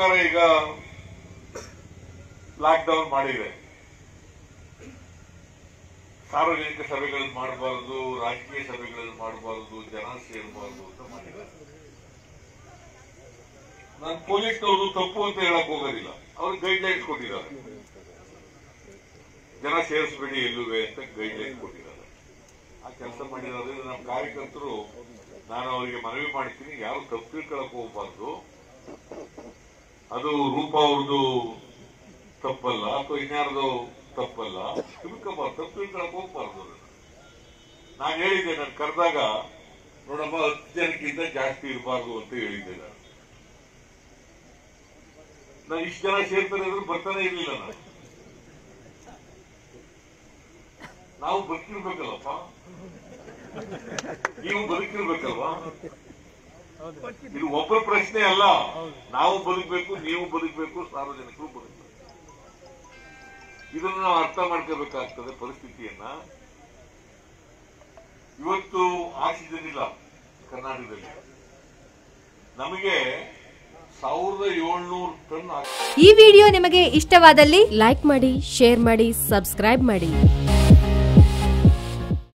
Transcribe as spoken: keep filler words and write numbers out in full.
ಸರ್ಕಾರ ಈಗ lock down ಮಾಡಿದೆ. ಸಾರ್ವಜನಿಕ ಸಭೆಗಳನ್ನು ಮಾಡಬಾರದು, ರಾಜಕೀಯ ಸಭೆಗಳನ್ನು ಮಾಡಬಾರದು, ಜನ ಸೇರಬಾರದು ಅಂತ ಮಾಡಿದೆ. ನಾನು ಪೊಲೀಸ್ನವರು ತಪ್ಪು ಅಂತ ಹೇಳಕ್ ಹೋಗೋದಿಲ್ಲ, ಅವ್ರು ಗೈಡ್ಲೈನ್ಸ್ ಕೊಟ್ಟಿದ್ದಾರೆ. ಜನ ಸೇರಿಸಬೇಡಿ ಎಲ್ಲುವೆ ಅಂತ ಗೈಡ್ಲೈನ್ಸ್ ಕೊಟ್ಟಿದ್ದಾರೆ. ಆ ಕೆಲಸ ಮಾಡಿರೋದ್ರೆ ನಮ್ಮ ಕಾರ್ಯಕರ್ತರು, ನಾನು ಅವರಿಗೆ ಮನವಿ ಮಾಡ್ತೀನಿ, ಯಾರು ತಪ್ಪು ತಿಳ್ಕೊಳಕ್ ಹೋಗ್ಬಾರ್ದು. ಅದು ರೂಪ ಅವ್ರದ್ದು ತಪ್ಪಲ್ಲ ಅಥವಾ ಇನ್ಯಾರ್ದು ತಪ್ಪಲ್ಲ, ತಿಳ್ಕೊಬಾರ್ದು, ತಪ್ಪು ತಿಳ್ಕೊಳಕ್ ಹೋಗ್ಬಾರ್ದು. ನಾನು ಹೇಳಿದ್ದೆ, ನಾನು ಕರೆದಾಗ ನೋಡಮ್ಮ ಹತ್ತು ಜನಕ್ಕಿಂತ ಜಾಸ್ತಿ ಇರಬಾರ್ದು ಅಂತ ಹೇಳಿದ್ದೆ. ನಾನು ನಾನು ಇಷ್ಟು ಜನ ಸೇರ್ತಾರೆ ಅಂದ್ರೆ ಬರ್ತಾನೆ ಇರ್ಲಿಲ್ಲ. ನಾನು ನಾವು ಬದುಕಿರ್ಬೇಕಲ್ಲಪ್ಪ, ನೀವು ಬದುಕಿರ್ಬೇಕಲ್ವಾ? ಇದು ಒಬ್ಬರ ಪ್ರಶ್ನೆ ಅಲ್ಲ, ನಾವು ಬದುಕಬೇಕು, ನೀವು ಬದುಕಬೇಕು, ಸಾರ್ವಜನಿಕರು ಬದುಕಬೇಕು. ಇದನ್ನು ನಾವು ಅರ್ಥ ಮಾಡ್ಕೋಬೇಕಾಗ್ತದೆ ಪರಿಸ್ಥಿತಿಯನ್ನ. ಇವತ್ತು ಆಕ್ಸಿಜನ್ ಇಲ್ಲ ಕರ್ನಾಟಕದಲ್ಲಿ. ನಮಗೆ ಸಾವಿರದ ಏಳ್ನೂರು ಟನ್. ಈ ವಿಡಿಯೋ ನಿಮಗೆ ಇಷ್ಟವಾದಲ್ಲಿ ಲೈಕ್ ಮಾಡಿ, ಶೇರ್ ಮಾಡಿ, ಸಬ್ಸ್ಕ್ರೈಬ್ ಮಾಡಿ.